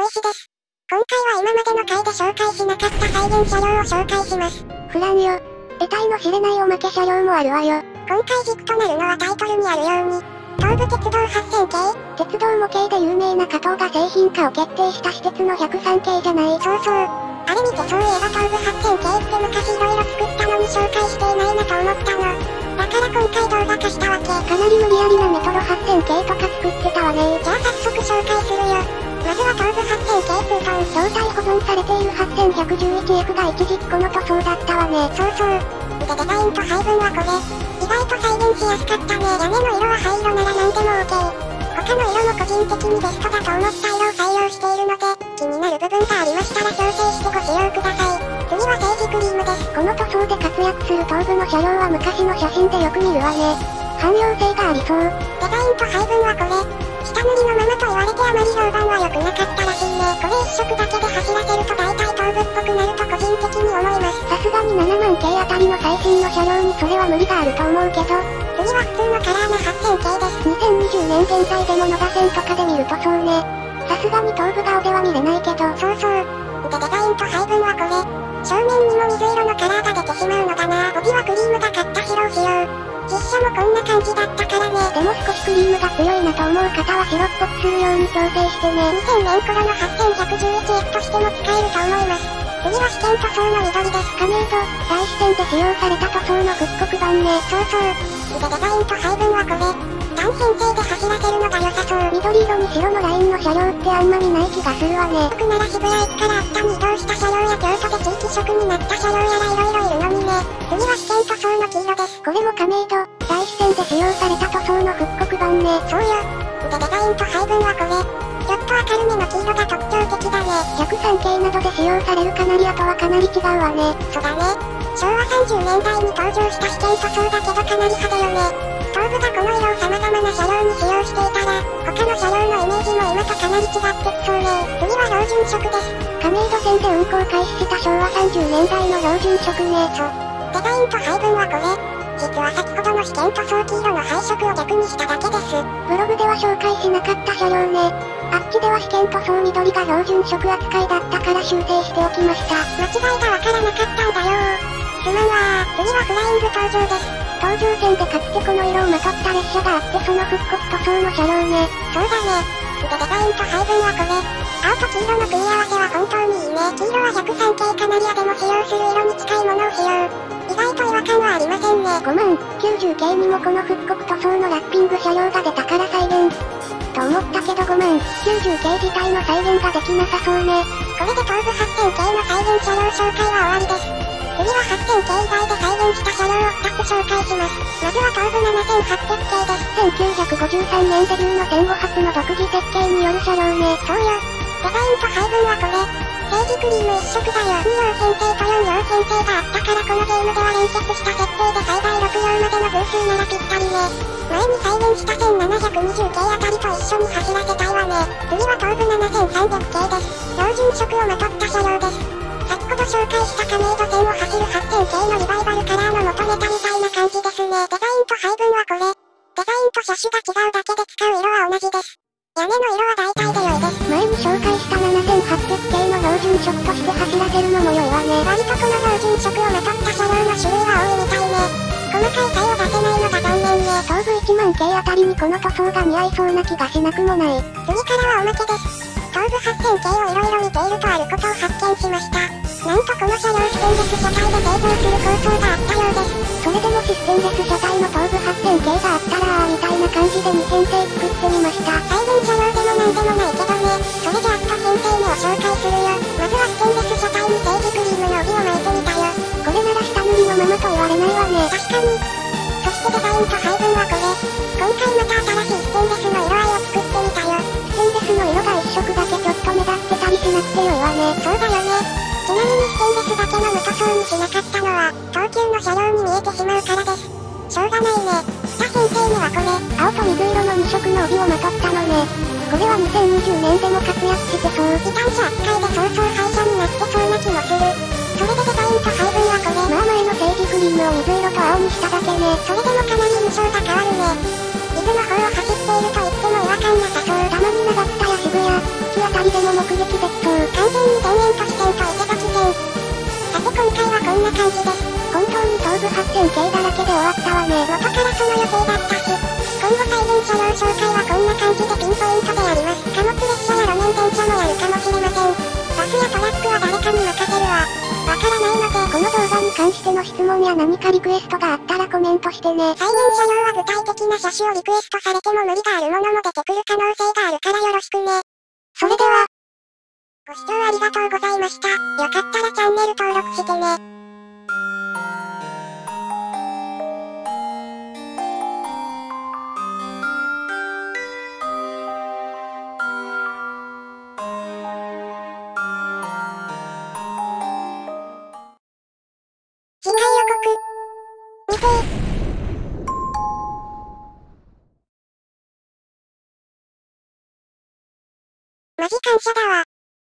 小石です。今回は今までの回で紹介しなかったサイレン車両を紹介します。フランよ。得体の知れないおまけ車両もあるわよ。今回軸となるのはタイトルにあるように、東武鉄道8000系。鉄道模型で有名な加藤が製品化を決定した私鉄の103系じゃない。そうそう。あれ見てそういえば東武8000系って昔いろいろ作ったのに紹介していないなと思ったの。だから今回動画化したわけ。かなり無理やりなメトロ8000系とか作ってたわね。じゃあ早速紹介するよ。まずは東武8000系ツートン。胴体保存されている 8111F が一時期この塗装だったわね。そうそう。でデザインと配分はこれ。意外と再現しやすかったね。屋根の色は灰色なら何でも OK。 他の色も個人的にベストだと思った色を採用しているので、気になる部分がありましたら調整してご使用ください。次はセージクリームです。この塗装で活躍する東武の車両は昔の写真でよく見るわね。汎用性がありそう。デザインと配分はこれ。下塗りのままと言われてあまり評判は良くなかったらしいね。これ一色だけで走らせると大体東武っぽくなると個人的に思います。さすがに7万系あたりの最新の車両にそれは無理があると思うけど。次は普通のカラーの8000系です。2020年現在でも野田線とかで見るとそうね。さすがに東武顔では見れないけど。そうそう。でデザインと配分はこれ。正面にも水色のカラーが出てしまうのだな。ボディはクリームがかった白を使用。実写もこんな感じだったからね。でも少しクリームが強いなと思う方は白っぽくするように調整してね。2000年頃の 8111F としても使えると思います。次は試験塗装の緑です。亀戸、大試験で使用された塗装の復刻版ね。そうそう。でデザインと配分はこれ。単編成で走らせるのが良さそう。緑色に白のラインの車両ってあんまりない気がするわね。僕なら渋谷駅から熱田に移動した車両や京都で地域色になった車両やら色々いるのにね。次は試験塗装の黄色です。これも亀戸、大試験で使用された塗装の復刻版ね。そうよ。でデザインと配分はこれ。ちょっと明るめの黄色が特徴的だね。103系などで使用されるカナリアとはかなり違うわね。そうだね。昭和30年代に登場した試験塗装だけどかなり派手よね。東武がこの色を様々な車両に使用していたら、他の車両のイメージも今とかなり違ってきそうね。次は標準色です。亀戸線で運行開始した昭和30年代の標準色ね。そう。デザインと配分はこれ。実は先ほどの試験塗装黄色の配色を逆にしただけです。ブログでは紹介しなかった車両ね。あっちでは試験塗装緑が標準色扱いだったから修正しておきました。間違いがわからなかったんだよ。すまんわ。次はフライング登場です。東上線でかつてこの色をまとった列車があって、その復刻塗装の車両ね。そうだね。でデザインと配分はこれ。青と黄色の組み合わせは本当にいいね。黄色は103系カナリアでも使用する色に近いものを使用。意外と違和感はありませんね。590系にもこの復刻塗装のラッピング車両が出たから再現と思ったけど、590系自体の再現ができなさそうね。これで東武8000系の再現車両紹介は終わりです。次は8000系以外で再現した車両を2つ紹介します。まずは東武7800系です。1953年デビューの戦後初の独自設計による車両ね。そうよ。デザインと配分はこれ。セージクリーム一色が4両編成と4両編成があったから、このゲームでは連結した設定で最大6両までの偶数ならぴったりね。前に再現した1720系あたりと一緒に走らせたいわね。次は東武7300系です。標準色をまとった車両です。先ほど紹介した亀戸線を走る8000系のリバイバルカラーの元ネタみたいな感じですね。デザインと配分はこれ。デザインと車種が違うだけで使う色は同じです。屋根の色は大体で良いです。前に紹介した7800系の標準色として走らせるのも良いわね。割とこの標準色をまとった車両の種類は多いみたいね。細かい差を出せないのが残念ね。東武1万系あたりにこの塗装が似合いそうな気がしなくもない。次からはおまけです。東武8000系を色々見ているとあることを発見しました。なんとこの車両ステンレス車体で製造する構想があったようです。それでもしステンレス車体の東武8000系があったらみたいな感じで2編成作ってみました。再現車両でもなんでもないけどね。それじゃあと編成目を紹介するよ。まずはステンレス車体にセージクリームの帯を巻いてみたよ。これなら下塗りのままと言われないわね。確かに。そしてデザインと配分はこれ。今回また新しいステンレスの色合いを作ってみたよ。ステンレスの色が一色だけちょっと目立ってたりしなくて良いわね。そうだよね。ちなみにステンレスだけの無塗装にしなかったのは東急の車両に見えてしまうからです。しょうがないね。2編成目はこれ。青と水色の2色の帯をまとったのね。これは2020年でも活躍してそう。異端車扱いで早々廃車になってそうな気もする。それでデザインと配分はこれ。まあ前のセージクリームを水色と青にしただけね。それでもかなり印象が変わるね。伊豆の方を走っていると言っても違和感なさそう。たまに長津田や渋谷、木屋狩りでも目撃絶倒。完全に全面都市圏か池が危険。さて今回はこんな感じです。本当に東部発展系だらけで終わったわね。元からその予定だったし。今後再現車両紹介はこんな感じでピンポイントでやります。貨物列車や路面電車もやるかもしれません。バスやトラックは誰かに任せるわ。わからないので、この動画に関しての質問や何かリクエストがあったらコメントしてね。再現車両は具体的な車種をリクエストされても無理があるものも出てくる可能性があるからよろしくね。それでは、ご視聴ありがとうございました。よかったらチャンネル登録してね。次回予告未定。マジ感謝だわ。